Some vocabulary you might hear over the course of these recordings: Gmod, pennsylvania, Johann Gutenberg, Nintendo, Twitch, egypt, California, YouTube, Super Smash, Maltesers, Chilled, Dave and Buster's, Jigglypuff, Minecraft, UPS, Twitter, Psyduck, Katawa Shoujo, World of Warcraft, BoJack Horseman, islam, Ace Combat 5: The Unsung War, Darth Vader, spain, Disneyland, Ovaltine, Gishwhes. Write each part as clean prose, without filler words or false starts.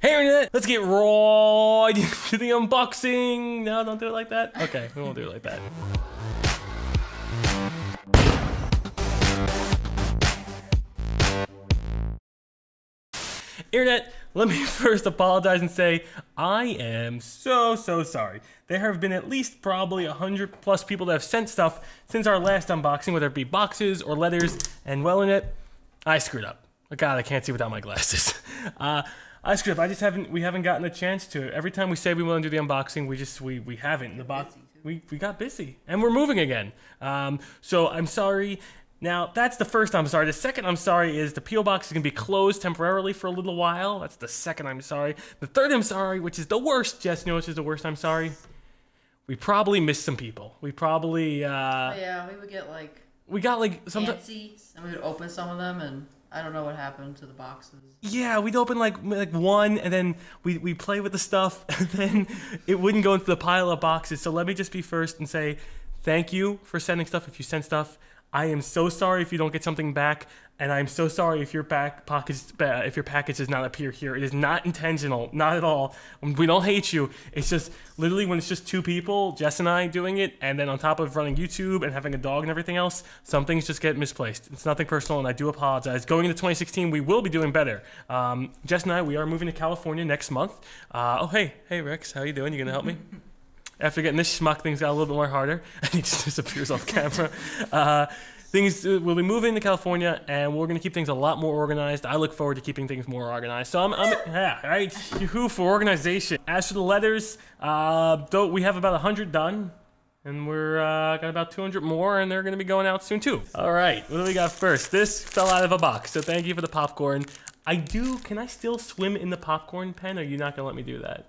Hey internet, let's get right to the unboxing. No, don't do it like that. Okay, we won't do it like that. Internet, let me first apologize and say I am so sorry. There have been at least probably 100+ people that have sent stuff since our last unboxing, whether it be boxes or letters, and well, internet, I screwed up. God, I can't see without my glasses. I screwed up. I just haven't. We haven't gotten a chance to. Every time we say we want to do the unboxing, we just we haven't. The box. We got busy and we're moving again. So I'm sorry. Now that's the first I'm sorry. The second I'm sorry is the PO box is gonna be closed temporarily for a little while. That's the second I'm sorry. The third I'm sorry, which is the worst. Jess, you know which is the worst I'm sorry? We probably missed some people. We probably. Yeah, we would get like. We got like some. Fancies, and we would open some of them and. I don't know what happened to the boxes. Yeah, we'd open like one, and then we play with the stuff, and then it wouldn't go into the pile of boxes. So let me just be first and say thank you for sending stuff. If you sent stuff, I am so sorry if you don't get something back, and I'm so sorry if your package does not appear here. It is not intentional, not at all. We don't hate you. It's just literally when it's just two people, Jess and I doing it, and then on top of running YouTube and having a dog and everything else, some things just get misplaced. It's nothing personal, and I do apologize. Going into 2016, we will be doing better. Jess and I, we are moving to California next month. Oh, hey Rex, how you doing? You gonna help me? After getting this schmuck, things got a little bit more harder, and he just disappears off camera. Things we'll be moving to California, and we're gonna keep things a lot more organized. I look forward to keeping things more organized. So I'm yeah, right? Yoo-hoo for organization. As for the letters, though we have about 100 done, and we're got about 200 more, and they're gonna be going out soon too. All right, what do we got first? This fell out of a box, so thank you for the popcorn. Can I still swim in the popcorn pen? Or are you not gonna let me do that?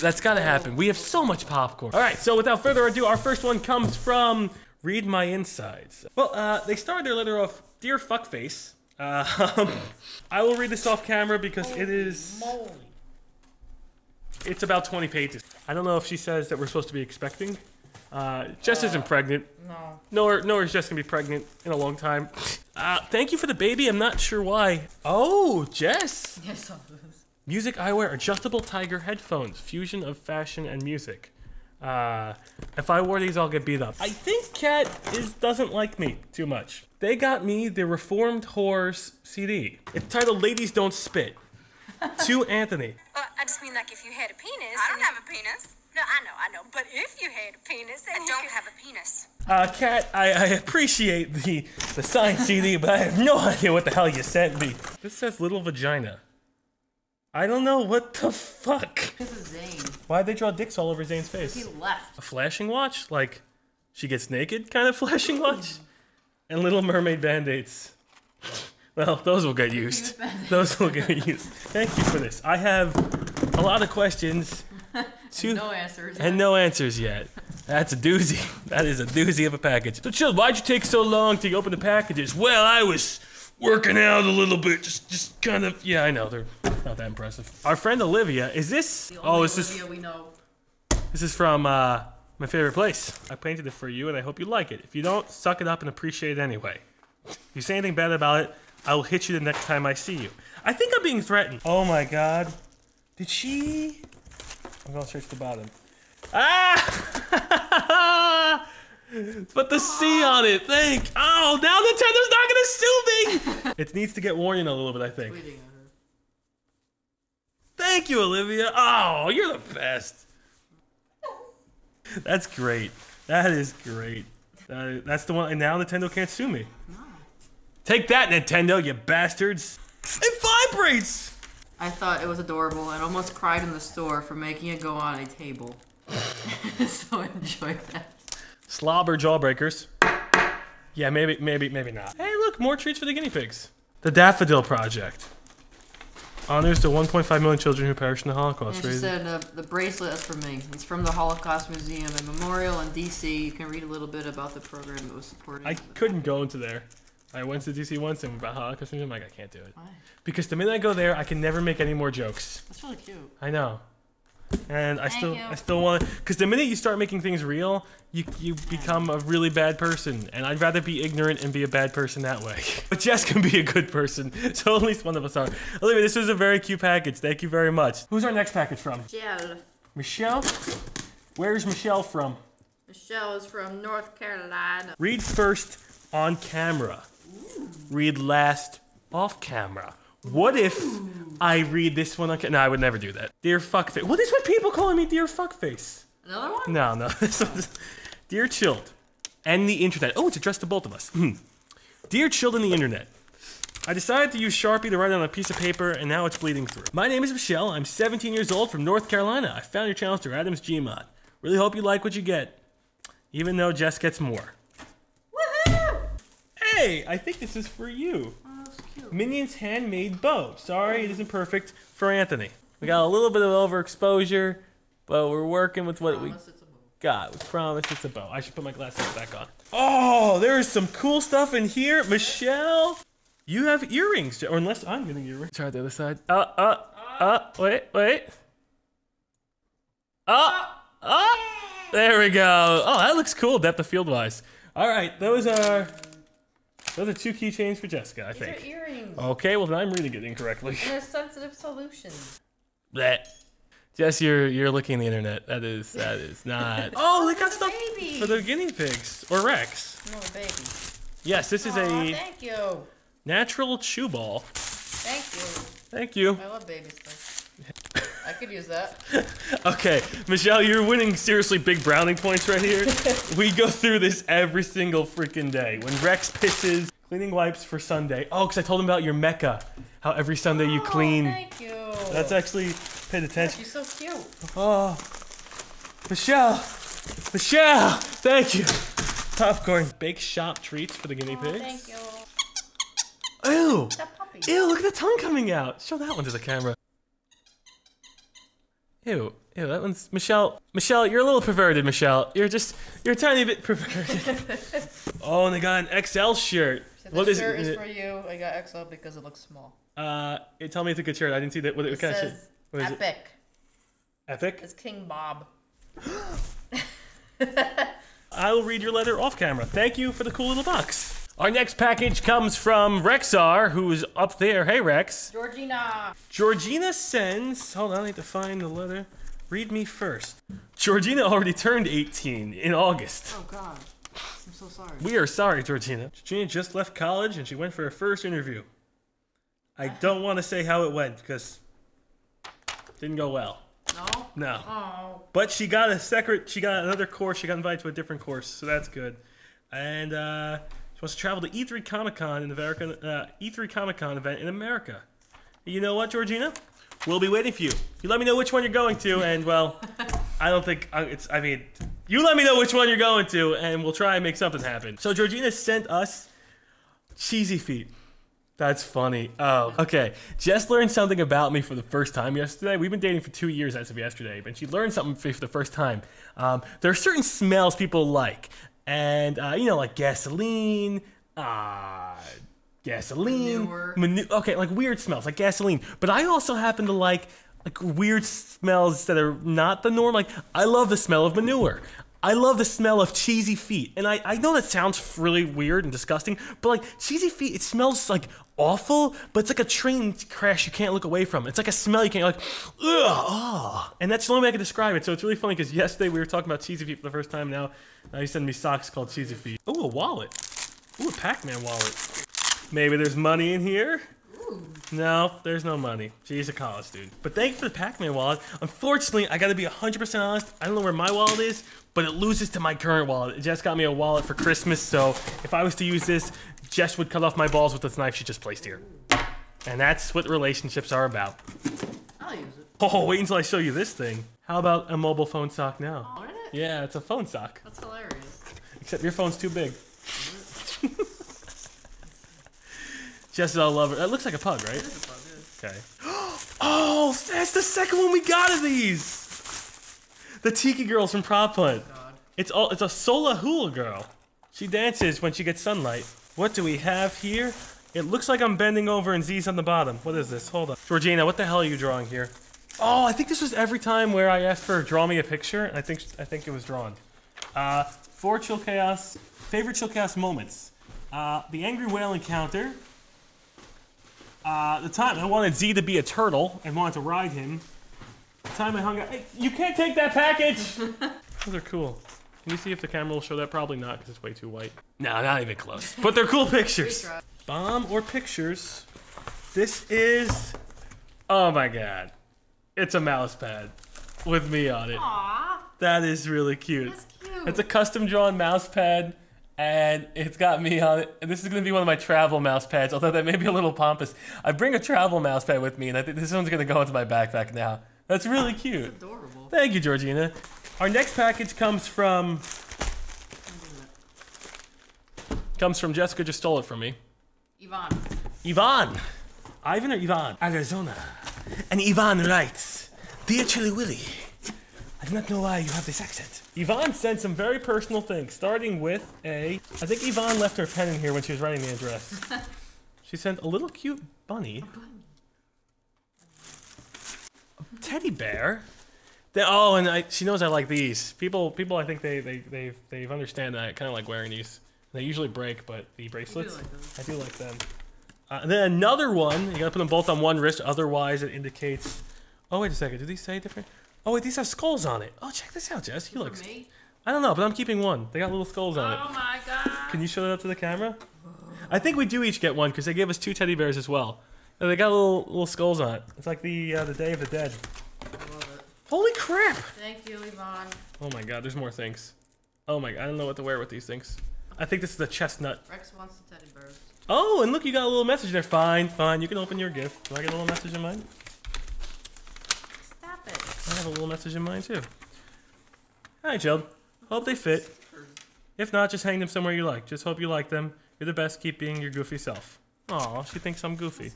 That's gotta happen. We have so much popcorn. All right, so without further ado, our first one comes from Read My Insides. Well, they started their letter off, Dear Fuckface. I will read this off camera because it is... Holy moly. It's about 20 pages. I don't know if she says that we're supposed to be expecting. Jess isn't pregnant. No. Nor is Jess gonna be pregnant in a long time. Thank you for the baby, I'm not sure why. Oh, Jess! Yes, I was. Music eyewear, adjustable tiger headphones, fusion of fashion and music. If I wore these, I'll get beat up. I think Kat doesn't like me too much. They got me the Reformed Whores CD. It's titled Ladies Don't Spit. To Anthony. I just mean like if you had a penis. I don't have a penis. No, I know. But if you had a penis, then I don't have a penis. Kat, I appreciate the signed CD, but I have no idea what the hell you sent me. This says Little Vagina. I don't know what the fuck. This is Zane. Why'd they draw dicks all over Zane's face? He left. A flashing watch? Like, she gets naked kind of flashing watch? And Little Mermaid band-aids. Well, those will get used. Those will get used. Thank you for this. I have a lot of questions. No answers. And no answers yet. That's a doozy. That is a doozy of a package. So chill, why'd you take so long to open the packages? Well, I was working out a little bit. Just kind of, yeah, I know. They're... not that impressive. Our friend Olivia, is this? Oh, is this? Olivia we know. This is from My Favorite Place. I painted it for you, and I hope you like it. If you don't, suck it up and appreciate it anyway. If you say anything bad about it, I will hit you the next time I see you. I think I'm being threatened. Oh my God! Did she? I'm gonna search the bottom. Ah! Put the C on it. Thank. Oh, now Nintendo's not gonna sue me. It needs to get worn in a little bit, I think. Thank you, Olivia. Oh, you're the best. That's great. That is great. That's the one. And now Nintendo can't sue me. No. Take that, Nintendo, you bastards. It vibrates. I thought it was adorable and almost cried in the store for making it go on a table. So enjoy that. Slobber jawbreakers. Yeah, maybe not. Hey, look, more treats for the guinea pigs. The Daffodil Project. Honors to 1.5 million children who perished in the Holocaust. And she said the bracelet is for me. It's from the Holocaust Museum and Memorial in D.C. You can read a little bit about the program that was supported. I couldn't go into there. I went to D.C. once and about Holocaust Museum. I'm like, I can't do it. Why? Because the minute I go there, I can never make any more jokes. That's really cute. I know. And I still want to, because the minute you start making things real, you become a really bad person. And I'd rather be ignorant and be a bad person that way. But Jess can be a good person, so at least one of us are. Olivia, this is a very cute package. Thank you very much. Who's our next package from? Michelle. Michelle? Where's Michelle from? Michelle is from North Carolina. Read first on camera. Ooh. Read last off camera. What if I read this one on camera? No, I would never do that. Dear fuckface. Well, this is what people call me, dear fuckface. Another one? No, no. This one's dear chilled and the internet. Oh, it's addressed to both of us. Dear chilled and the internet. I decided to use Sharpie to write on a piece of paper, and now it's bleeding through. My name is Michelle. I'm 17 years old from North Carolina. I found your channel through Adam's Gmod. Really hope you like what you get, even though Jess gets more. Woohoo! Hey, I think this is for you. Minions handmade bow. Sorry, it isn't perfect for Anthony. We got a little bit of overexposure, but we're working with what we got. We promise it's a bow. I should put my glasses back on. Oh, there is some cool stuff in here. Michelle, you have earrings, or unless I'm getting earrings. Try the other side. Wait, wait. There we go. Oh, that looks cool, depth of field wise. All right, those are two keychains for Jessica, I think. These are earrings. Okay, well then I'm reading it incorrectly. And a sensitive solution. Blech. Jess, you're looking at the internet. That is not. Oh, they got stuff for the guinea pigs or Rex. No, baby. Yes, this is a thank you. Natural chew ball. Thank you. Thank you. I love baby stuff. I could use that. Okay, Michelle, you're winning seriously big browning points right here. We go through this every single freaking day. When Rex pisses, cleaning wipes for Sunday. Oh, because I told him about your mecha, how every Sunday you clean. Thank you. That's actually, paid attention. You're so cute. Oh, Michelle, thank you. Popcorn, bake shop treats for the guinea pigs. Thank you. Ew, ew, look at the tongue coming out. Show that one to the camera. Ew, that one's, Michelle, you're a little perverted, Michelle. You're a tiny bit perverted. Oh, and I got an XL shirt. So what is it? This shirt is for you. I got XL because it looks small. Tell me it's a good shirt. I didn't see that. What kind of shirt? What is it? Epic. Epic? It's King Bob. I'll read your letter off camera. Thank you for the cool little box. Our next package comes from Rexar, who's up there. Hey, Rex. Georgina. Georgina sends, hold on, I need to find the letter. Read me first. Georgina already turned 18 in August. Oh, God. I'm so sorry. We are sorry, Georgina. Georgina just left college, and she went for her first interview. I don't want to say how it went, because it didn't go well. No? No. Oh. But she got she got another course. She got invited to a different course, so that's good. And, she wants to travel to E3 Comic-Con in America, E3 Comic-Con event in America. You know what, Georgina? We'll be waiting for you. You let me know which one you're going to, and well, I don't think it's. I mean, you let me know which one you're going to, and we'll try and make something happen. So Georgina sent us cheesy feet. That's funny. Oh, okay. Jess learned something about me for the first time yesterday. We've been dating for 2 years as of yesterday, but she learned something for the first time. There are certain smells people like. And, you know, like gasoline, manure, okay, like weird smells, like gasoline. But I also happen to like weird smells that are not the norm. Like, I love the smell of manure. I love the smell of cheesy feet. And I know that sounds really weird and disgusting, but like cheesy feet, it smells like awful, but it's like a train crash you can't look away from. It's like a smell you can't, like, ugh, oh. And that's the only way I can describe it. So it's really funny because yesterday we were talking about cheesy feet for the first time. Now you send me socks called cheesy feet. Ooh, a wallet. Ooh, a Pac-Man wallet. Maybe there's money in here? Ooh. No, there's no money. She's a college dude. But thank you for the Pac-Man wallet. Unfortunately, I gotta be 100% honest. I don't know where my wallet is, but it loses to my current wallet. Jess got me a wallet for Christmas, so if I was to use this, Jess would cut off my balls with this knife she just placed here. And that's what relationships are about. I'll use it. Oh, wait until I show you this thing. How about a mobile phone sock now? Oh, isn't it? Yeah, it's a phone sock. That's hilarious. Except your phone's too big. Jess is all over. That looks like a pug, right? It is a pug, yeah. Okay. Oh, that's the second one we got of these. The Tiki Girls from Prop Hunt. Oh, God. It's a Sola Hula girl. She dances when she gets sunlight. What do we have here? It looks like I'm bending over and Z's on the bottom. What is this? Hold on. Georgina, what the hell are you drawing here? Oh, I think this was every time where I asked for draw me a picture. I think it was drawn. Four Chill Chaos, favorite Chill Chaos moments. The Angry Whale encounter. The time I wanted Z to be a turtle and wanted to ride him. The time I hung out. Hey, you can't take that package! Those are cool. Can you see if the camera will show that? Probably not, because it's way too white. No, not even close. But they're cool pictures. Bomb or pictures. This is... Oh my god. It's a mouse pad with me on it. Aww. That is really cute. That's cute. It's a custom drawn mouse pad and it's got me on it. And this is gonna be one of my travel mouse pads, although that may be a little pompous. I bring a travel mouse pad with me and I think this one's gonna go into my backpack now. That's really cute. That's adorable. Thank you, Georgina. Our next package comes from... Jessica just stole it from me. Yvonne. Yvonne. Ivan or Yvonne? Arizona. And Yvonne writes, "Dear Chilly Willy, I do not know why you have this accent." Yvonne sent some very personal things, starting with a... I think Yvonne left her pen in here when she was writing the address. She sent a little cute bunny. A bunny. A teddy bear. Oh, and she knows I like these. People I think they understand that I kind of like wearing these. They usually break, but the bracelets, I do like them. And then another one, you gotta put them both on one wrist, otherwise it indicates... Oh, wait a second, do these say different? Oh, wait, these have skulls on it. Oh, check this out, Jess. You look... I don't know, but I'm keeping one. They got little skulls on it. Oh my god. Can you show that up to the camera? I think we do each get one, because they gave us two teddy bears as well. And they got little skulls on it. It's like the Day of the Dead. I love it. Holy crap! Thank you, Yvonne. Oh my god, there's more things. Oh my god, I don't know what to wear with these things. I think this is a chestnut. Rex wants the teddy bears. Oh, and look, you got a little message there. Fine, fine. You can open your gift. Do I get a little message in mine? Stop it. I have a little message in mine, too. Hi, Jill. Hope they fit. If not, just hang them somewhere you like. Just hope you like them. You're the best. Keep being your goofy self. Aw, she thinks I'm goofy.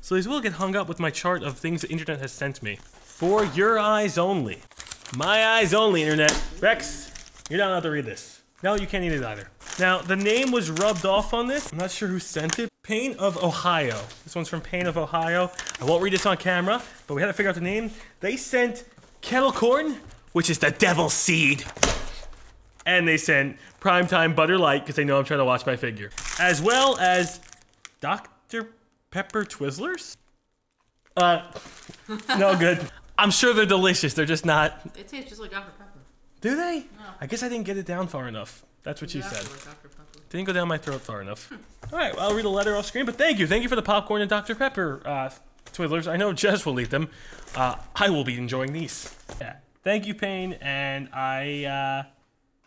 So these will get hung up with my chart of things the internet has sent me. For your eyes only. My eyes only, internet. Rex, you're not allowed to read this. No, you can't eat it either. Now, the name was rubbed off on this. I'm not sure who sent it. Pain of Ohio. This one's from Pain of Ohio. I won't read this on camera, but we had to figure out the name. They sent kettle corn, which is the devil's seed. And they sent primetime butter light, because they know I'm trying to watch my figure. As well as Dr. Pepper Twizzlers? No good. I'm sure they're delicious. They're just not... They taste just like Dr. Pepper. Do they? No. I guess I didn't get it down far enough. That's what she said. Didn't go down my throat far enough. All right, well, I'll read a letter off screen, but thank you. Thank you for the popcorn and Dr. Pepper Twiddlers. I know Jess will eat them. I will be enjoying these. Yeah. Thank you, Payne, and I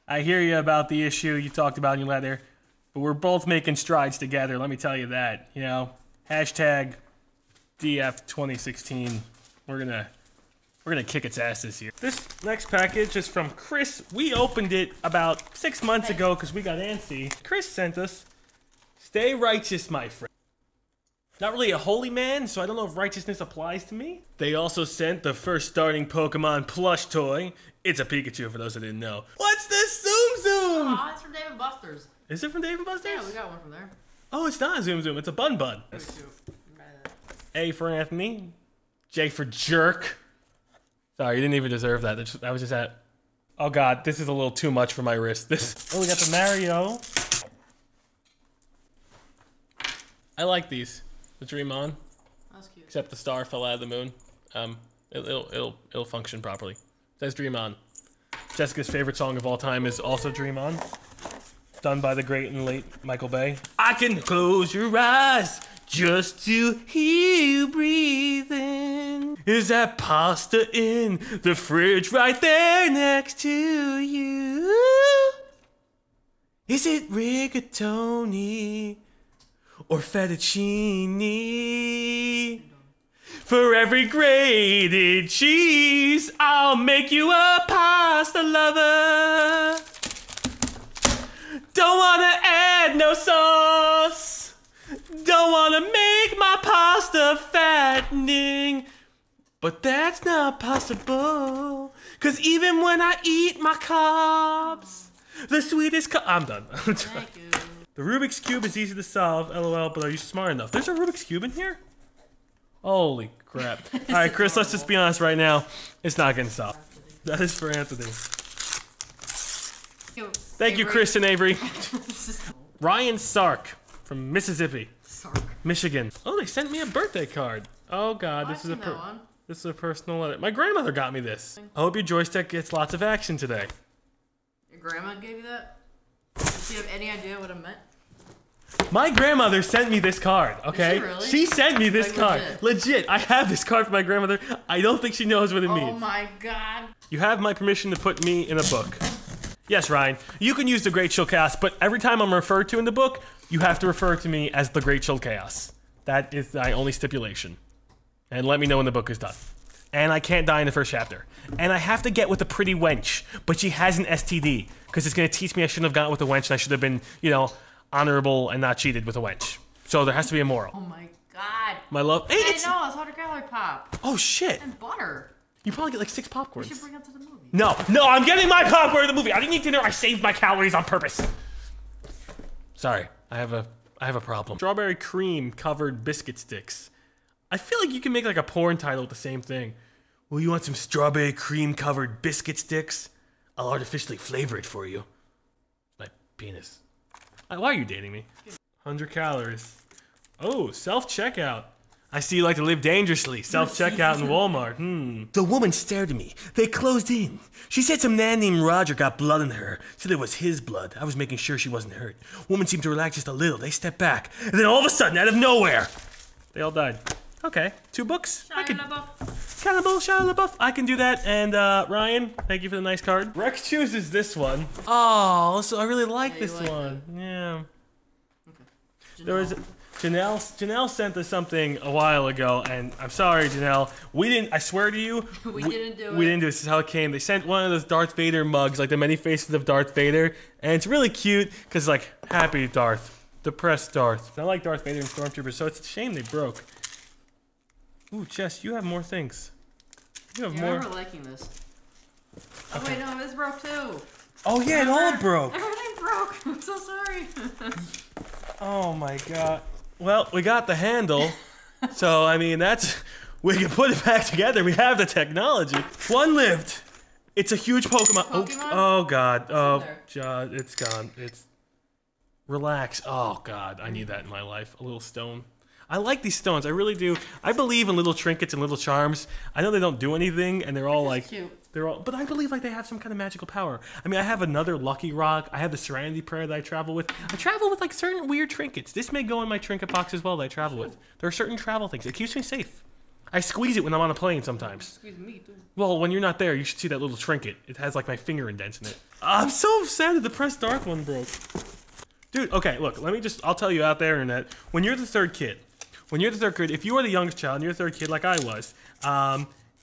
hear you about the issue you talked about in your letter, but we're both making strides together, let me tell you that. You know, hashtag DF2016. We're gonna kick its ass this year. This next package is from Chris. We opened it about 6 months ago because we got antsy. Chris sent us, "Stay righteous, my friend." Not really a holy man, so I don't know if righteousness applies to me. They also sent the first starting Pokemon plush toy. It's a Pikachu for those that didn't know. What's this Zoom Zoom? Aw, it's from Dave and Buster's. Is it from Dave and Buster's? Yeah, we got one from there. Oh, it's not a Zoom Zoom, it's a Bun Bun. A for Anthony, J for Jerk. Sorry, you didn't even deserve that. I was just at... Oh god, this is a little too much for my wrist. Oh, we got the Mario. I like these. The Dream On. That's cute. Except the star fell out of the moon. It'll function properly. It says Dream On. Jessica's favorite song of all time is also Dream On. Done by the great and late Michael Bay. I can close your eyes just to hear you breathing. Is that pasta in the fridge right there next to you? Is it rigatoni or fettuccine? For every grated cheese, I'll make you a pasta lover. Don't wanna add no sauce. Don't wanna make my pasta fattening, but that's not possible, cause even when I eat my carbs, the sweetest I'm done. Thank you. The Rubik's Cube is easy to solve, lol, but are you smart enough? There's a Rubik's Cube in here? Holy crap. All right, Chris, let's just be honest right now. It's not going to stop. That is for Anthony. Thank you, Chris and Avery. Ryan Sark from Mississippi. Michigan. Oh, they sent me a birthday card. Oh God, this is a personal letter. My grandmother got me this. I hope your joystick gets lots of action today. Your grandma gave you that? Does she have any idea what it meant? My grandmother sent me this card, okay? Did she really? She sent me this card. Legit. I have this card from my grandmother. I don't think she knows what it means. Oh my God. You have my permission to put me in a book. Yes, Ryan, you can use the Great Chill Chaos, but every time I'm referred to in the book, you have to refer to me as the Great Chill Chaos. That is my only stipulation. And let me know when the book is done. And I can't die in the first chapter. And I have to get with a pretty wench, but she has an STD, because it's going to teach me I shouldn't have gotten with a wench, and I should have been, you know, honorable and not cheated with a wench. So there has to be a moral. Oh my God. My love. Hey, I know, it's autographic pop. Oh shit. And butter. You probably get like 6 popcorns. We should bring up to the movie. No, no, I'm getting my popcorn in the movie. I didn't eat dinner. I saved my calories on purpose. Sorry, I have a problem. Strawberry cream covered biscuit sticks. I feel like you can make like a porn title with the same thing. Well, you want some strawberry cream covered biscuit sticks? I'll artificially flavor it for you. My penis. Why are you dating me? 100 calories. Oh, self-checkout. I see you like to live dangerously. Self-checkout in Walmart. The woman stared at me. They closed in. She said some man named Roger got blood on her. Said it was his blood. I was making sure she wasn't hurt. Woman seemed to relax just a little. They stepped back. And then all of a sudden, out of nowhere, they all died. Okay, 2 books. Shia LaBeouf. Cannibal, Shia LaBeouf. I can do that. And Ryan, thank you for the nice card. Rex chooses this one. Oh, so I really like this one. Yeah. Okay. There was... Janelle sent us something a while ago, and I'm sorry, Janelle. We didn't, I swear to you. we didn't do it. This is how it came. They sent one of those Darth Vader mugs, like the many faces of Darth Vader. And it's really cute, because it's like, happy Darth, depressed Darth. I like Darth Vader and Stormtroopers, so it's a shame they broke. Ooh, Jess, you have more things. You have more. I remember liking this. Oh, okay. Wait, no, this broke too. Oh, yeah, it all broke. Everything broke. I'm so sorry. Oh, my God. Well, we got the handle, so I mean that's, we can put it back together. We have the technology. One lived. It's a huge Pokemon. Oh God. Oh God. It's gone. It's. Relax. Oh God. I need that in my life. A little stone. I like these stones. I really do. I believe in little trinkets and little charms. I know they don't do anything, and they're all like. Cute. They're all, but I believe like they have some kind of magical power. I mean, I have another lucky rock. I have the Serenity Prayer that I travel with. I travel with like certain weird trinkets. This may go in my trinket box as well that I travel with. There are certain travel things. It keeps me safe. I squeeze it when I'm on a plane sometimes. Squeeze me too. Well, when you're not there, you should see that little trinket. It has like my finger indents in it. I'm so sad that the Press Dark one broke. Dude, okay, look, let me just, I'll tell you out there, internet, when you're the third kid, if you are the youngest child and you're the third kid like I was,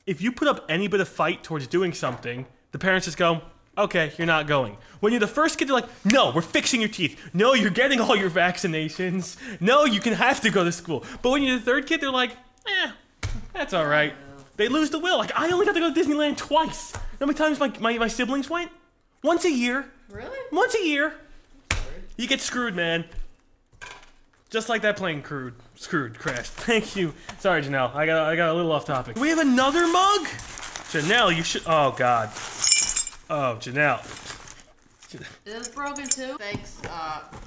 if you put up any bit of fight towards doing something, the parents just go, okay, you're not going. When you're the first kid, they're like, no, we're fixing your teeth. No, you're getting all your vaccinations. No, you can have to go to school. But when you're the third kid, they're like, eh, that's all right. They lose the will. Like, I only got to go to Disneyland twice. You know how many times my siblings went? Once a year. Really? Once a year. You get screwed, man. Just like that plane crashed. Thank you. Sorry, Janelle. I got a little off topic. We have another mug? Janelle, you should... Oh, God. Oh, Janelle. Is this broken, too? Thanks,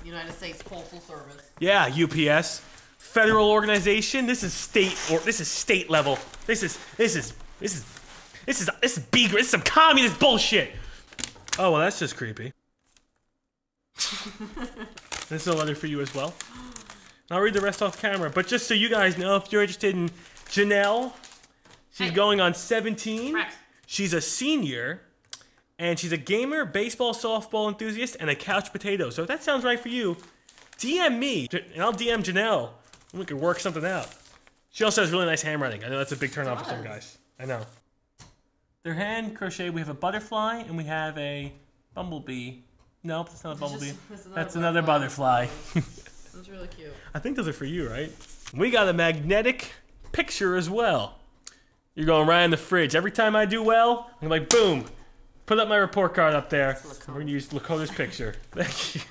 United States Postal Service. Yeah, UPS. Federal organization. This is state... or this is state level. This is big. This is some communist bullshit. Oh, well, that's just creepy. This is a letter for you as well. I'll read the rest off camera, but just so you guys know, if you're interested in Janelle, she's going on 17. Rex. She's a senior, and she's a gamer, baseball, softball enthusiast, and a couch potato. So if that sounds right for you, DM me, and I'll DM Janelle, and we can work something out. She also has really nice handwriting. I know that's a big turn-off for some guys. I know. Their hand crochet, we have a butterfly, and we have a bumblebee. Nope, that's not a bumblebee. That's another butterfly. That's really cute. I think those are for you, right? We got a magnetic picture as well. You're going right in the fridge. Every time I do well, I'm like, boom, put up my report card up there. We're going to use Lakota's picture. Thank you.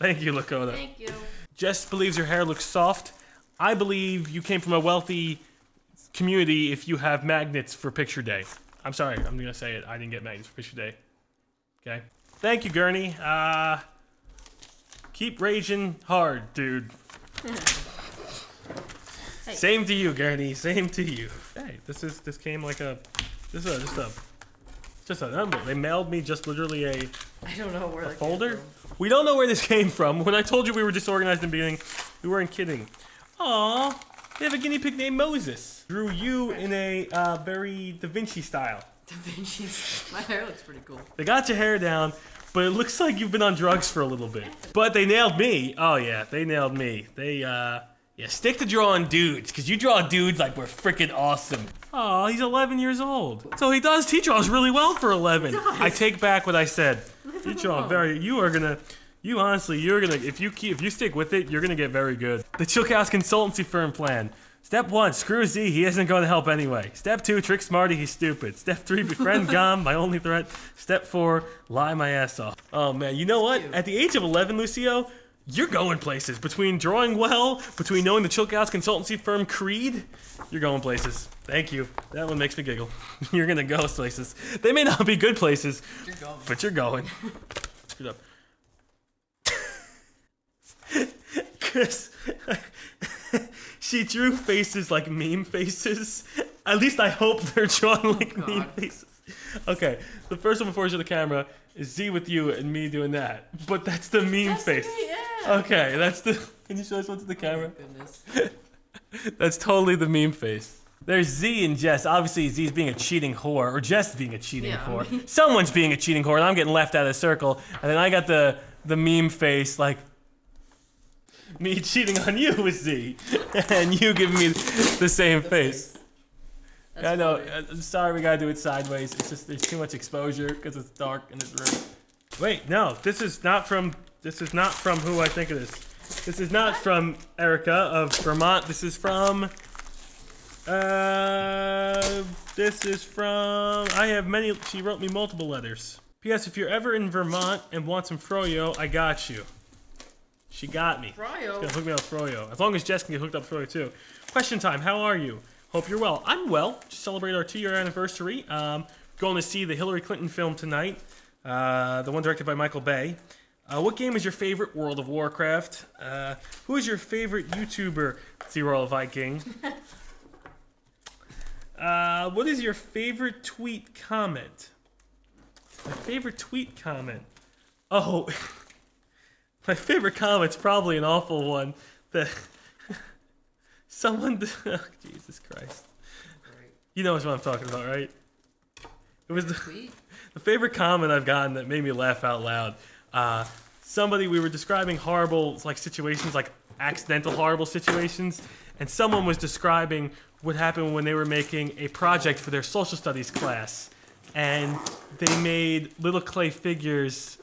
Thank you, Lakota. Thank you. Jess believes your hair looks soft. I believe you came from a wealthy community if you have magnets for picture day. I'm sorry, I'm gonna say it. I didn't get magnets for picture day. Okay. Thank you, Gurney. Keep raging hard, dude. Hey. Same to you, Gurney. Same to you. Hey, this came like a just a number. They mailed me just literally a folder. We don't know where this came from. When I told you we were disorganized in the beginning, we weren't kidding. Aww, they have a guinea pig named Moses. Drew you in a very Da Vinci style. Da Vinci. My hair looks pretty cool. They got your hair down, but it looks like you've been on drugs for a little bit. But they nailed me. Oh yeah, they nailed me. They yeah, stick to drawing dudes, because you draw dudes like we're freaking awesome. Oh, he's 11 years old. So he does, he draws really well for 11. I take back what I said. You draw very, you honestly, if you stick with it, you're gonna get very good. The Chilkows consultancy firm plan. Step 1, screw Z, he isn't gonna help anyway. Step 2, trick Smarty, he's stupid. Step 3, befriend Gom, my only threat. Step 4, lie my ass off. Oh man, you know what? At the age of 11, Lucio, you're going places. Between drawing well, between knowing the Chilkows consultancy firm creed, you're going places. Thank you. That one makes me giggle. You're gonna go places. They may not be good places, you're going. But you're going. Screwed up. Chris, she drew faces like meme faces. At least I hope they're drawn like meme faces. Okay, the first one before you show the camera is Z with you and me doing that. But that's the meme face. Me, yeah. Okay, that's the... Can you show us one to the camera? Oh, goodness. That's totally the meme face. There's Z and Jess. Obviously, Z's being a cheating whore, or Jess being a cheating whore. Someone's being a cheating whore, and I'm getting left out of the circle. And then I got the meme face, like... Me cheating on you with Z. And you giving me the same face. I know, I'm sorry we gotta do it sideways. It's just, there's too much exposure because it's dark in this room. Wait, no, this is not from who I think it is. This is not from Erica of Vermont. This is from, I have many, she wrote me multiple letters. P.S. If you're ever in Vermont and want some froyo, I got you. She got me. Froyo? She's gonna hook me up froyo. As long as Jess can get hooked up froyo too. Question time, how are you? Hope you're well. I'm well. Just celebrate our 2-year anniversary. Going to see the Hillary Clinton film tonight, the one directed by Michael Bay. What game is your favorite? World of Warcraft. Who is your favorite YouTuber? Zero Viking. What is your favorite tweet comment? My favorite tweet comment. Oh, my favorite comment's probably an awful one. That. Someone, oh, Jesus Christ. You know what I'm talking about, right? It was the favorite comment I've gotten that made me laugh out loud. Somebody, we were describing horrible like situations, like accidental horrible situations, and someone was describing what happened when they were making a project for their social studies class. And they made little clay figures.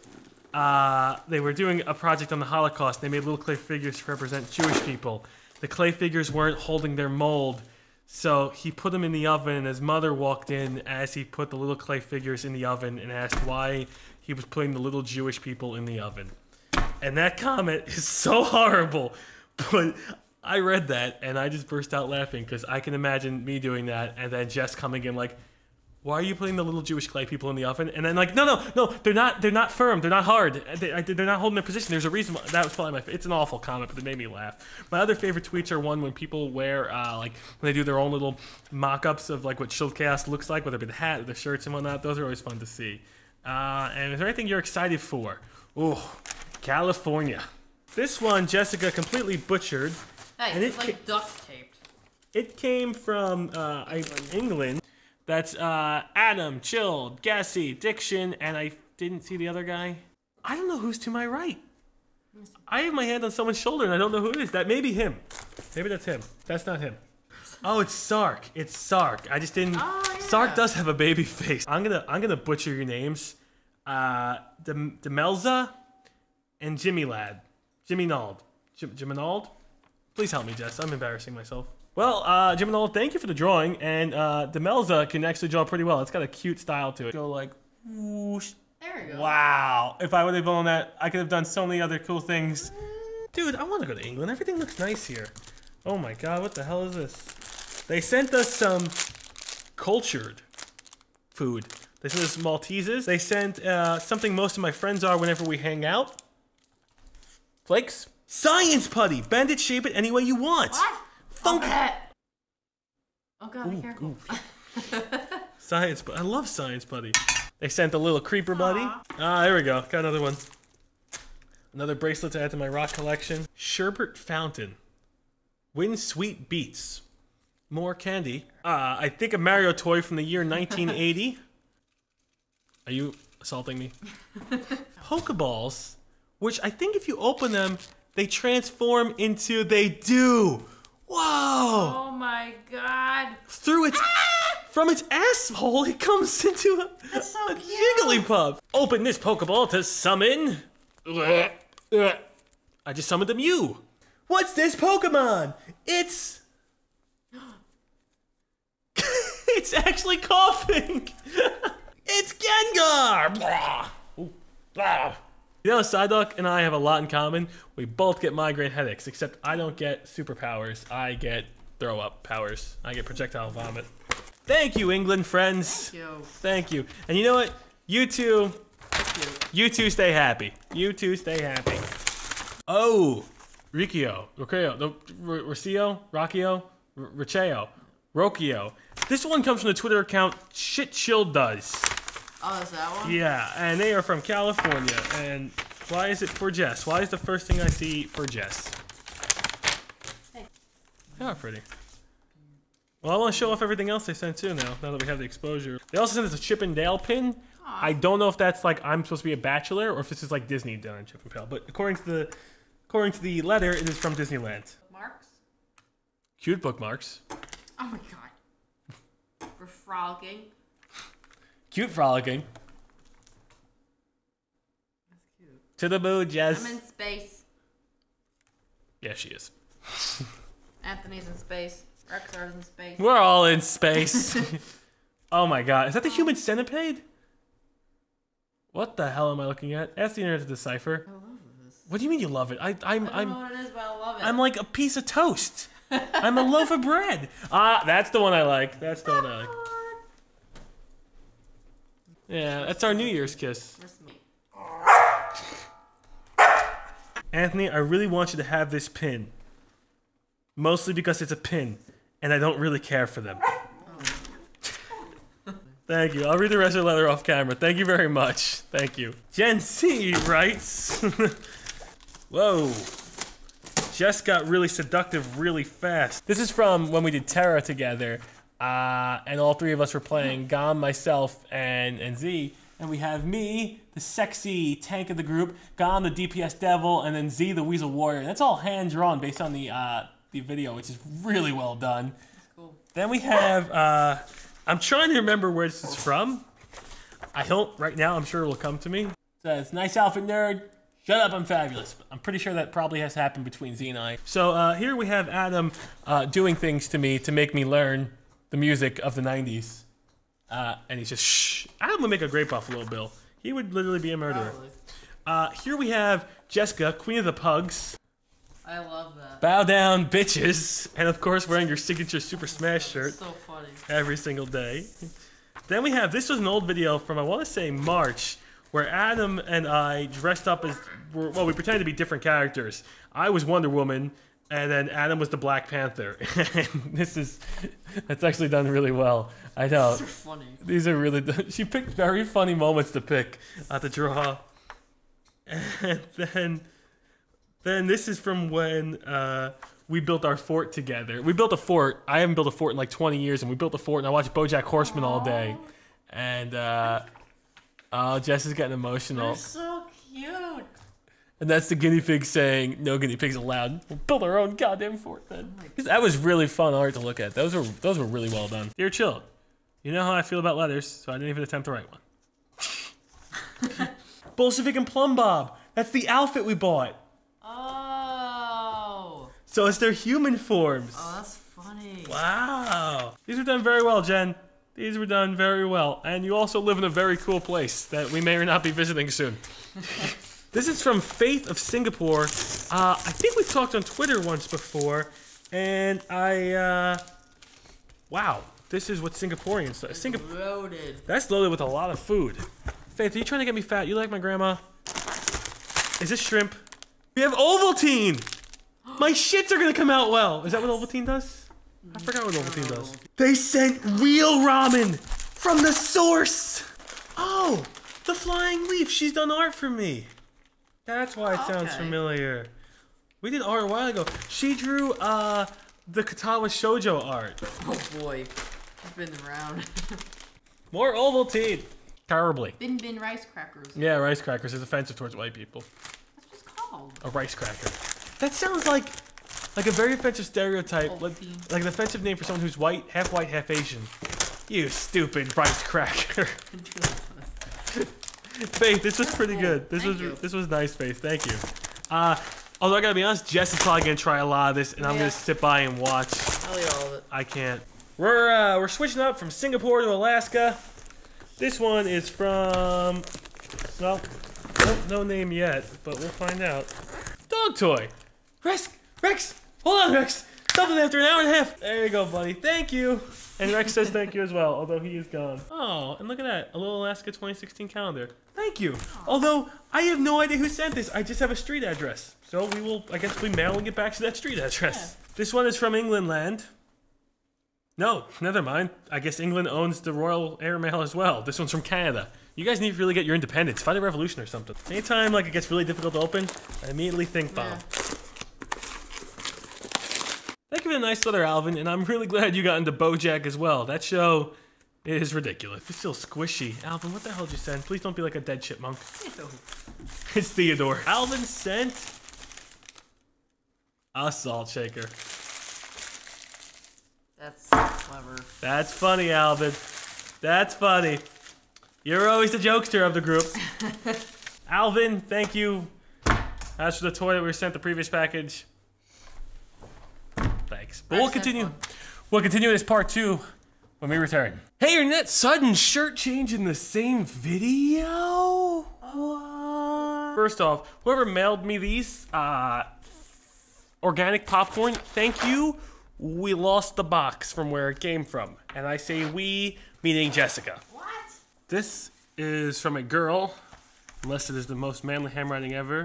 They were doing a project on the Holocaust. They made little clay figures to represent Jewish people. The clay figures weren't holding their mold, so he put them in the oven, and his mother walked in as he put the little clay figures in the oven and asked why he was putting the little Jewish people in the oven. And that comment is so horrible, but I read that, and I just burst out laughing, because I can imagine me doing that, and then Jess coming in like, why are you putting the little Jewish clay people in the oven? And then like, no, they're not firm, they're not hard, they're not holding their position. There's a reason why. That was probably my, it's an awful comment, but it made me laugh. My other favorite tweets are one when people wear, like, when they do their own little mock-ups of like what Shield Chaos looks like, whether it be the hat, the shirts and whatnot. Those are always fun to see. And is there anything you're excited for? Oh, California. This one, Jessica completely butchered. Hey, and it's like duct taped. It came from England. That's Adam, Chilled, Gassy, Diction, and I didn't see the other guy. I don't know who's to my right. I have my hand on someone's shoulder and I don't know who it is. That may be him. Maybe that's him. That's not him. Oh, it's Sark. It's Sark. I just didn't. Oh, yeah. Sark does have a baby face. I'm gonna butcher your names. Demelza and Jimmy Lad. Jiminald. Please help me, Jess. I'm embarrassing myself. Well, Jiminal, thank you for the drawing, and Demelza can actually draw pretty well. It's got a cute style to it. Go like, whoosh. There we go. Wow. If I would have blown that, I could have done so many other cool things. Dude, I want to go to England. Everything looks nice here. Oh my god, what the hell is this? They sent us some cultured food. They sent us Maltesers. They sent something most of my friends are whenever we hang out. Flakes. Science putty! Bend it, shape it any way you want. What? Funk. Oh god, ooh, be careful. Science putty. I love science putty. They sent a little creeper buddy. Ah, there we go. Got another one. Another bracelet to add to my rock collection. Sherbet fountain. Wind-sweet beets. More candy. I think a Mario toy from the year 1980. Are you assaulting me? Pokeballs, which I think if you open them, they transform into they do. Whoa! Oh my god. Through its from its asshole, it comes into a Jigglypuff. Open this Pokeball to summon. I just summoned the Mew. What's this Pokemon? It's... it's actually Koffing. It's Gengar. Blah. Ooh. Blah. You know, Psyduck and I have a lot in common. We both get migraine headaches, except I don't get superpowers. I get throw up powers. I get projectile vomit. Thank you, England friends. Thank you. Thank you. And you know what? You two... you two stay happy. You two stay happy. Oh, Rikio, Rokio. This one comes from the Twitter account Shit Chill Does. Oh, is that one? Yeah, and they are from California. And why is it for Jess? Why is the first thing I see for Jess? Hey. They are pretty. Well, I want to show off everything else they sent too now that we have the exposure. They also sent us a Chip and Dale pin. I don't know if that's like I'm supposed to be a bachelor or if this is like Disney done on Chip and Dale, but according to the letter, it is from Disneyland. Bookmarks? Cute bookmarks. Oh my god. We're frolicking. Cute frolicking. That's cute. To the moon, Jess. I'm in space. Yeah, she is. Anthony's in space. Rexar's in space. We're all in space. Oh my god. Is that the human centipede? What the hell am I looking at? Ask the internet to decipher. I love this. What do you mean you love it? I don't know what it is, but I love it. I'm like a piece of toast. I'm a loaf of bread. Ah, that's the one I like. That's the one I like. Yeah, that's our New Year's kiss. Anthony, I really want you to have this pin. Mostly because it's a pin, and I don't really care for them. Thank you. I'll read the rest of the letter off camera. Thank you very much. Thank you. Gen C writes... Whoa. Jess got really seductive really fast. This is from when we did Terra together. And all three of us were playing, Gom, myself, and Z. And we have me, the sexy tank of the group, Gom, the DPS devil, and then Z, the weasel warrior. That's all hand-drawn based on the video, which is really well done. Cool. Then we have... I'm trying to remember where this is from. I hope right now, I'm sure it'll come to me. It says, nice outfit, nerd. Shut up, I'm fabulous. I'm pretty sure that probably has happened between Z and I. So here we have Adam doing things to me to make me learn the music of the 90s. And he's just, shh. Adam would make a great Buffalo Bill. He would literally be a murderer. Here we have Jessica, Queen of the Pugs. I love that. Bow down, bitches. And of course, wearing your signature Super Smash shirt. So funny. Every single day. Then we have, this was an old video from, I want to say March, where Adam and I dressed up as, well, we pretended to be different characters. I was Wonder Woman, and then Adam was the Black Panther. And that's actually done really well. I know. These are funny. These are really, she picked very funny moments to pick, to draw. And then this is from when we built our fort together. We built a fort. I haven't built a fort in like 20 years, and we built a fort, and I watched BoJack Horseman all day. And, oh, Jess is getting emotional. They're so cute. And that's the guinea pig saying, no guinea pigs allowed. We'll build our own goddamn fort then. Oh, that was really fun art to look at. Those were really well done. Dear Chill, you know how I feel about letters, so I didn't even attempt to write one. Bolshevik and Plum Bob. That's the outfit we bought. Oh. So it's their human forms. Oh, that's funny. Wow. These were done very well, Jen. These were done very well. And you also live in a very cool place that we may or not be visiting soon. This is from Faith of Singapore. I think we've talked on Twitter once before. And I Wow, this is what Singaporeans say. Loaded. That's loaded with a lot of food. Faith, are you trying to get me fat? You like my grandma? Is this shrimp? We have Ovaltine! My shits are gonna come out well! Is that what Ovaltine does? I forgot what Ovaltine does. They sent real ramen! From the source! Oh! The flying leaf! She's done art for me! That's why it sounds familiar. We did art a while ago. She drew, the Katawa Shoujo art. Oh boy. It's been around. More Ovaltine! Terribly. Bin rice crackers. Yeah, rice crackers is offensive towards white people. That's what's called. A rice cracker. That sounds like a very offensive stereotype. Like an offensive name for someone who's white, half Asian. You stupid rice cracker. Faith, this was pretty good. This was nice, Faith. Thank you. Although I gotta be honest, Jess is probably gonna try a lot of this, and I'm gonna sit by and watch. I'll eat all of it. I can't. We're switching up from Singapore to Alaska. This one is from, well, no name yet, but we'll find out. Dog toy. Rex, hold on, Rex. Something after an hour and a half. There you go, buddy. Thank you. And Rex says thank you as well, although he is gone. Oh, and look at that. A little Alaska 2016 calendar. Thank you. Although, I have no idea who sent this. I just have a street address. So we will, I guess, be mailing it back to that street address. Yeah. This one is from England land. No, never mind. I guess England owns the Royal Air Mail as well. This one's from Canada. You guys need to really get your independence. Fight a revolution or something. Anytime like it gets really difficult to open, I immediately think bomb. Thank you for the nice letter, Alvin, and I'm really glad you got into BoJack as well. That show is ridiculous. It's still squishy. Alvin, what the hell did you send? Please don't be like a dead chipmunk. It's Theodore. Alvin sent a salt shaker. That's clever. That's funny, Alvin. That's funny. You're always the jokester of the group. Alvin, thank you. As for the toy that we sent the previous package, thanks. But we'll continue. We'll continue this part 2 when we return. Hey, your net sudden shirt change in the same video? What? First off, whoever mailed me these organic popcorn, thank you. We lost the box from where it came from. And I say we, meaning Jessica. What? This is from a girl, unless it is the most manly handwriting ever.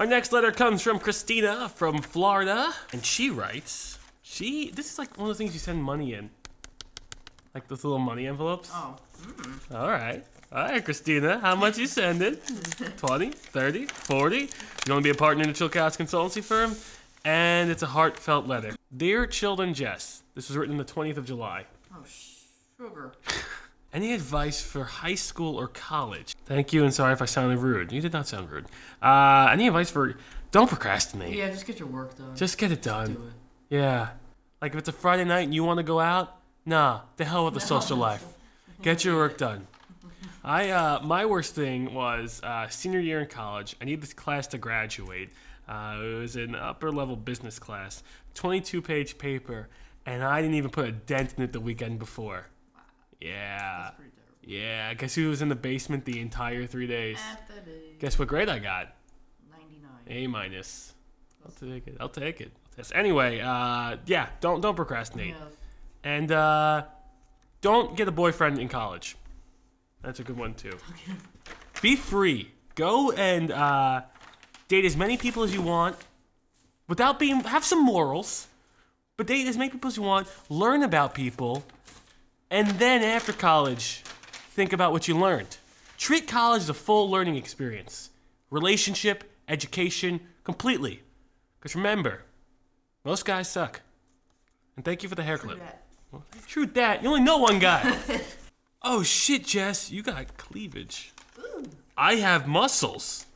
Our next letter comes from Christina from Florida. And she writes, this is like one of the things you send money in. Like those little money envelopes. Oh. Mm-hmm. All right. All right, Christina, how much you sending? 20, 30, 40? You want to be a partner in a chill couch consultancy firm? And it's a heartfelt letter. Dear Children Jess, this was written on the 20th of July. Oh, sugar. Any advice for high school or college? Thank you, and sorry if I sounded rude. You did not sound rude. Any advice for... Don't procrastinate. Yeah, just get your work done. Just get it done. Just do it. Yeah. Like if it's a Friday night and you want to go out, nah, the hell with the social life. Get your work done. My worst thing was senior year in college. I needed this class to graduate. It was an upper-level business class, 22-page paper, and I didn't even put a dent in it the weekend before. Wow. Yeah. That's pretty terrible. Yeah, guess who was in the basement the entire 3 days? Guess what grade I got? 99. A-. I'll take it. Anyway, yeah, don't procrastinate. Yeah. And don't get a boyfriend in college. That's a good one, too. Okay. Be free. Go and... date as many people as you want, without being, have some morals, but date as many people as you want, learn about people, and then after college, think about what you learned. Treat college as a full learning experience. Relationship, education, completely. Because remember, most guys suck. And thank you for the hair clip. Well, true that, you only know one guy. Oh shit, Jess, you got cleavage. Ooh. I have muscles.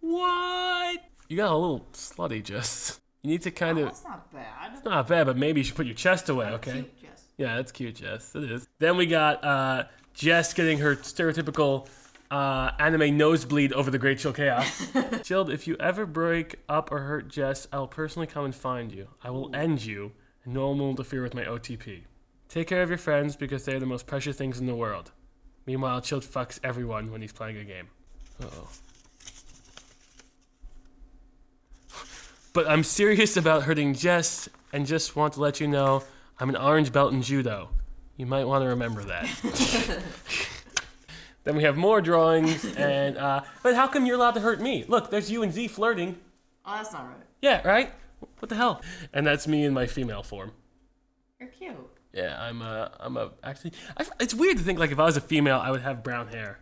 What? You got a little slutty, Jess. You need to kind of... That's not bad. It's not bad, but maybe you should put your chest away, okay? That's cute, Jess. Yeah, that's cute, Jess. It is. Then we got Jess getting her stereotypical anime nosebleed over the Great Chill Chaos. Chilled, if you ever break up or hurt Jess, I'll personally come and find you. I will end you, and no one will interfere with my OTP. Take care of your friends because they are the most precious things in the world. Meanwhile, Chilled fucks everyone when he's playing a game. Uh-oh. But I'm serious about hurting Jess and just want to let you know I'm an orange belt in judo. You might want to remember that. Then we have more drawings, and but how come you're allowed to hurt me? Look, there's you and Z flirting. Oh, that's not right. Yeah, right? What the hell? And that's me in my female form. You're cute. Yeah, actually, it's weird to think, like, if I was a female, I would have brown hair.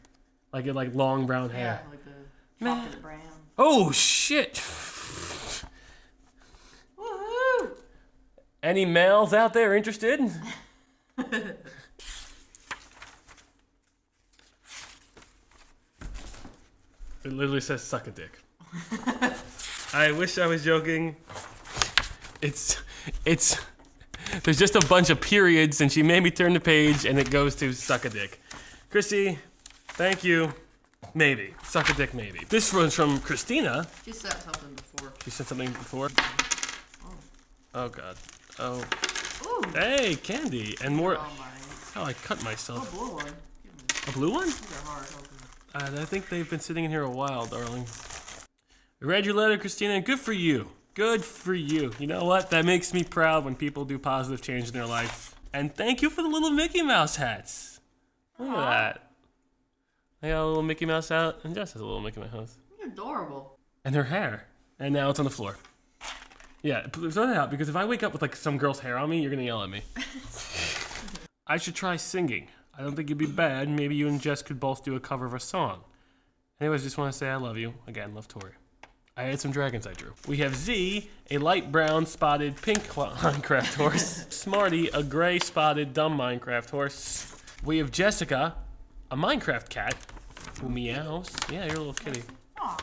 Like long brown hair. Yeah, like the chocolate brown. Oh, shit. Woohoo! Any males out there interested? It literally says suck a dick. I wish I was joking. There's just a bunch of periods and she made me turn the page and it goes to suck a dick. Chrissy, thank you. Maybe. Suck a dick maybe. This one's from Christina. She said something before. She said something before? Oh god. Oh. Ooh. Hey, candy. And more. Oh, I cut myself. Oh, blue one. A blue one? These are hard. I think they've been sitting in here a while, darling. I read your letter, Christina, and good for you. Good for you. You know what? That makes me proud when people do positive change in their life. And thank you for the little Mickey Mouse hats. Look at that. I got a little Mickey Mouse hat, and Jess has a little Mickey Mouse hat. You're adorable. And her hair. And now it's on the floor. Yeah, throw that out, because if I wake up with like some girl's hair on me, you're gonna yell at me. I should try singing. I don't think it'd be bad. Maybe you and Jess could both do a cover of a song. Anyways, just want to say I love you. Again, love Tori. I had some dragons I drew. We have Z, a light brown spotted pink Minecraft horse. Smarty, a gray spotted dumb Minecraft horse. We have Jessica, a Minecraft cat who meows. Yeah, you're a little kitty. Aww.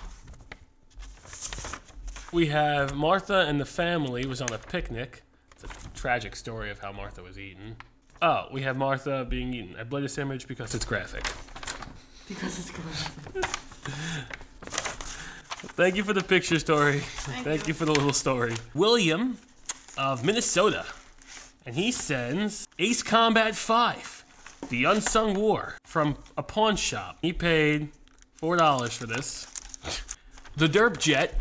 We have Martha and the family was on a picnic. It's a tragic story of how Martha was eaten. Oh, we have Martha being eaten. I bled this image because it's graphic. Because it's graphic. Thank you for the picture story. Thank you for the little story. William of Minnesota. And he sends Ace Combat 5: The Unsung War from a pawn shop. He paid $4 for this. The Derp Jet.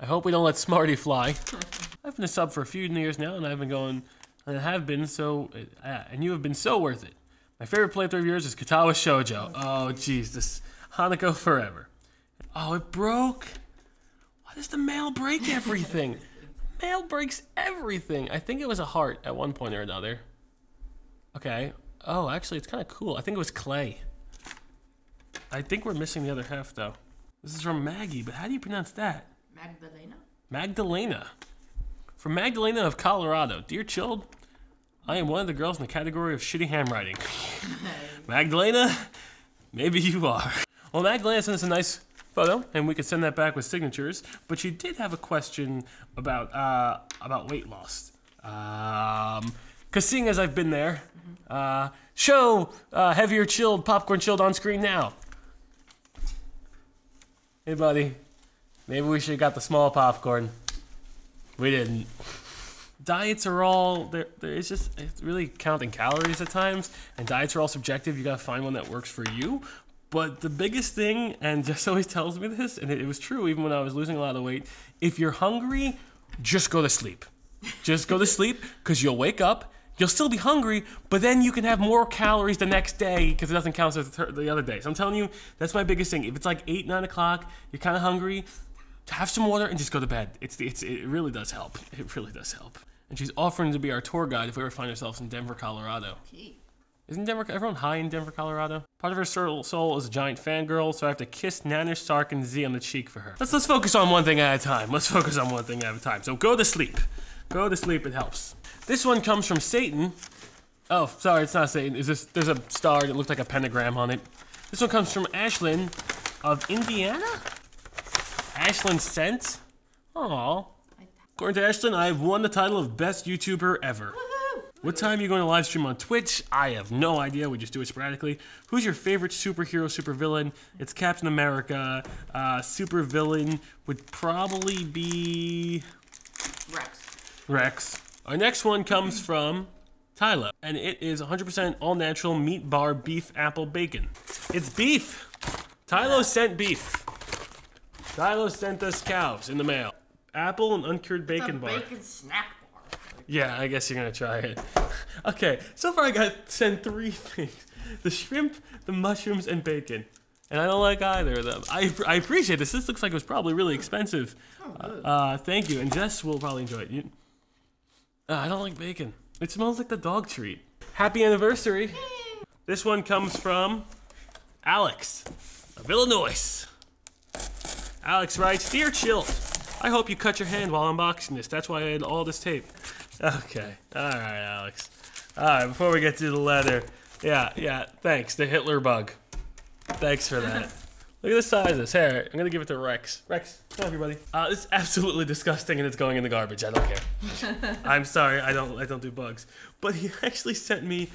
I hope we don't let Smarty fly. I've been a sub for a few years now, and you have been so worth it. My favorite playthrough of yours is Katawa Shoujo. Oh, jeez, this Hanako forever. Oh, it broke. Why does the mail break everything? The mail breaks everything. I think it was a heart at one point or another. Okay. Oh, actually, it's kind of cool. I think it was clay. I think we're missing the other half, though. This is from Maggie, but how do you pronounce that? Magdalena. Magdalena. From Magdalena of Colorado. Dear Chilled, I am one of the girls in the category of shitty handwriting. Magdalena, maybe you are. Well, Magdalena sent us a nice photo, and we could send that back with signatures, but she did have a question about weight loss. Because seeing as I've been there, show Heavier Chilled, Popcorn Chilled on screen now. Hey, buddy. Maybe we should have got the small popcorn. We didn't. Diets are all, it's really counting calories at times, and diets are all subjective. You gotta find one that works for you. But the biggest thing, and Jess always tells me this, and it was true even when I was losing a lot of weight, if you're hungry, just go to sleep. Just go to sleep, because you'll wake up, you'll still be hungry, but then you can have more calories the next day because it doesn't count as the other day. So I'm telling you, that's my biggest thing. If it's like 8, 9 o'clock, you're kind of hungry, have some water and just go to bed. It really does help. It really does help. And she's offering to be our tour guide if we ever find ourselves in Denver, Colorado. Gee. Isn't everyone high in Denver, Colorado? Part of her soul is a giant fangirl, so I have to kiss Nanner, Sark, and Z on the cheek for her. Let's focus on one thing at a time. Let's focus on one thing at a time. So go to sleep. Go to sleep, it helps. This one comes from Satan. Oh, sorry, it's not Satan. There's a star that looked like a pentagram on it. This one comes from Ashlyn of Indiana? Ashlyn sent? Aww. According to Ashlyn, I have won the title of best YouTuber ever. Woohoo! What time are you going to live stream on Twitch? I have no idea. We just do it sporadically. Who's your favorite superhero, supervillain? It's Captain America. Supervillain would probably be... Rex. Our next one comes from Tyler, and it is 100% all-natural meat bar beef apple bacon. It's beef! Tyler sent beef. Tyler sent us cows in the mail. apple and uncured bacon bar. It's a bacon snack bar. Like, yeah, I guess you're going to try it. Okay, so far I got sent 3 things. The shrimp, the mushrooms, and bacon. And I don't like either of them. I appreciate this. This looks like it was probably really expensive. Oh, good. Thank you. And Jess will probably enjoy it. You, I don't like bacon. It smells like the dog treat. Happy anniversary. This one comes from Alex of Illinois. Alex writes, "Dear Chill, I hope you cut your hand while unboxing this. That's why I had all this tape." Okay. All right, Alex. All right, before we get to the letter. Yeah, thanks. The Hitler bug. Thanks for that. Look at the size of this. Here, I'm going to give it to Rex. Rex, come on, everybody. It's absolutely disgusting, and it's going in the garbage. I don't care. I'm sorry. I don't do bugs. But he actually sent me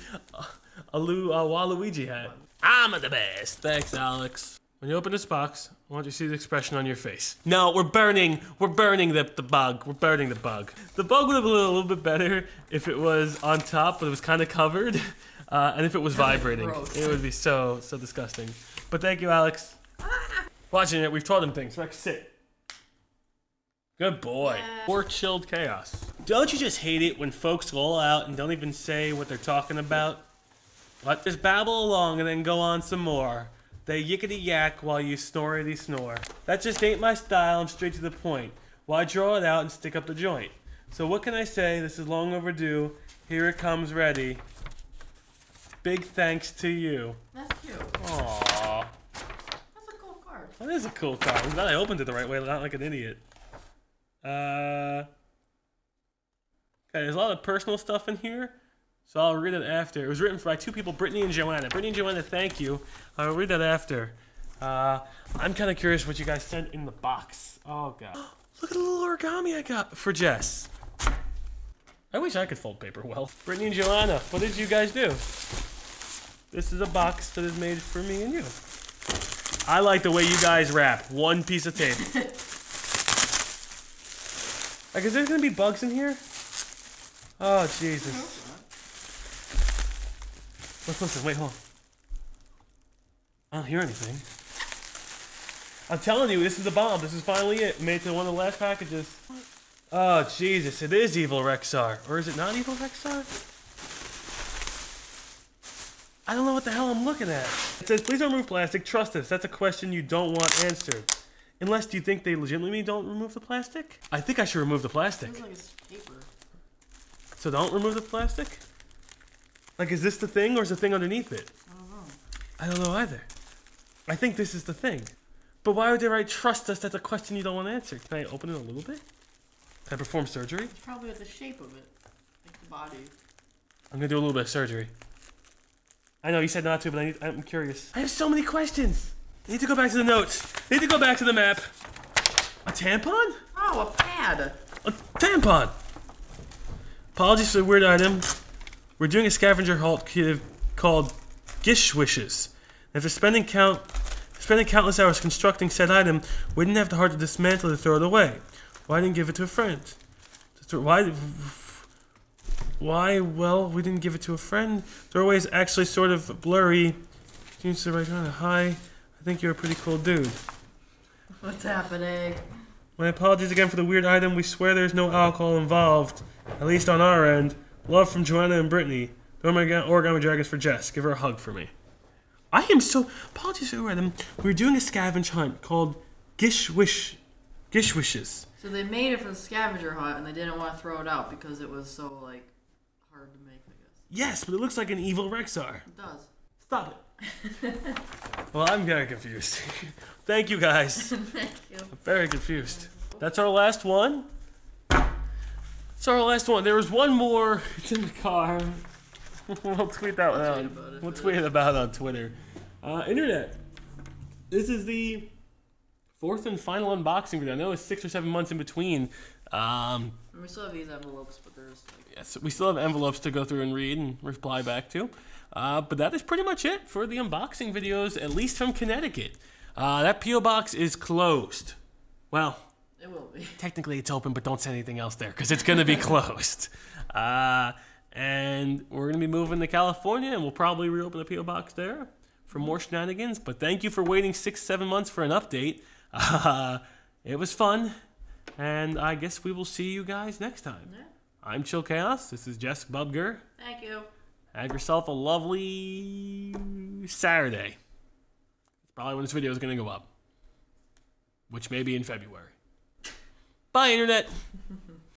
a Waluigi hat. I'm the best. Thanks, Alex. When you open this box, I want you to see the expression on your face. No, we're burning the bug. We're burning the bug. The bug would have been a little bit better if it was on top, but it was kind of covered. And if it was vibrating, it would be so disgusting. But thank you, Alex. Watching it, we've taught him things. Rex, sit. Good boy. Yeah. Or chilled chaos. Don't you just hate it when folks go all out and don't even say what they're talking about? Let this babble along and then go on some more. They yickety yak while you snority snore. That just ain't my style. I'm straight to the point. Why draw it out and stick up the joint? So what can I say? This is long overdue. Here it comes ready. Big thanks to you. That's cute. Aww. That's a cool card. That is a cool card. I'm glad I opened it the right way, not like an idiot. Okay, there's a lot of personal stuff in here, so I'll read it after. It was written by 2 people, Brittany and Joanna. Brittany and Joanna, thank you. I'll read that after. I'm kind of curious what you guys sent in the box. Oh, God. Look at the little origami I got for Jess. I wish I could fold paper well. Brittany and Joanna, what did you guys do? This is a box that is made for me and you. I like the way you guys wrap one piece of tape. Like, is there gonna be bugs in here? Oh, Jesus. Let's listen, wait, hold on. I don't hear anything. I'm telling you, this is the bomb. This is finally it. Made it to one of the last packages. Oh, Jesus, it is evil Rexar. Or is it not evil Rexar? I don't know what the hell I'm looking at. It says, please don't remove plastic. Trust us. That's a question you don't want answered. Unless you think they legitimately don't remove the plastic? I think I should remove the plastic. Sounds like it's paper. So don't remove the plastic? Like, is this the thing or is the thing underneath it? I don't know. I don't know either. I think this is the thing. But why would they write, trust us? That's a question you don't want answered. Can I open it a little bit? Can I perform surgery? It's probably the shape of it. Like the body. I'm going to do a little bit of surgery. I know you said not to, but I'm curious. I have so many questions. I need to go back to the notes. I need to go back to the map. A tampon? Oh, a pad. A tampon. Apologies for the weird item. We're doing a scavenger hunt called Gishwhes. After spending countless hours constructing said item, we didn't have the heart to dismantle it or throw it away. Why didn't give it to a friend? Why? Well, we didn't give it to a friend. Doorway is actually sort of blurry. Hi, I think you're a pretty cool dude. What's happening? My apologies again for the weird item. We swear there's no alcohol involved. At least on our end. Love from Joanna and Brittany. Origami Dragons for Jess. Give her a hug for me. I am so... Apologies for the item. We're doing a scavenge hunt called Gishwhes. So they made it for the scavenger hunt and they didn't want to throw it out because it was so, like... hard to make, I guess. Yes, but it looks like an evil Rexar. It does. Stop it. Well, I'm very confused. Thank you, guys. Thank you. I'm very confused. That's our last one. That's our last one. There was one more. It's in the car. We'll tweet that one out. We'll tweet about it on Twitter. Internet. This is the 4th and final unboxing video. I know it's 6 or 7 months in between. And we still have these envelopes, but there's like... Yes, we still have envelopes to go through and read and reply back to. But that is pretty much it for the unboxing videos, at least from Connecticut. That P.O. box is closed. Well... it will be. Technically it's open, but don't send anything else there, because it's going to be closed. And we're going to be moving to California, and we'll probably reopen the P.O. box there for more shenanigans. But thank you for waiting 6, 7 months for an update. It was fun. And I guess we will see you guys next time. Yeah. I'm Chill Chaos. This is Jessica Bubger. Thank you. Have yourself a lovely Saturday. It's probably when this video is going to go up, which may be in February. Bye, Internet.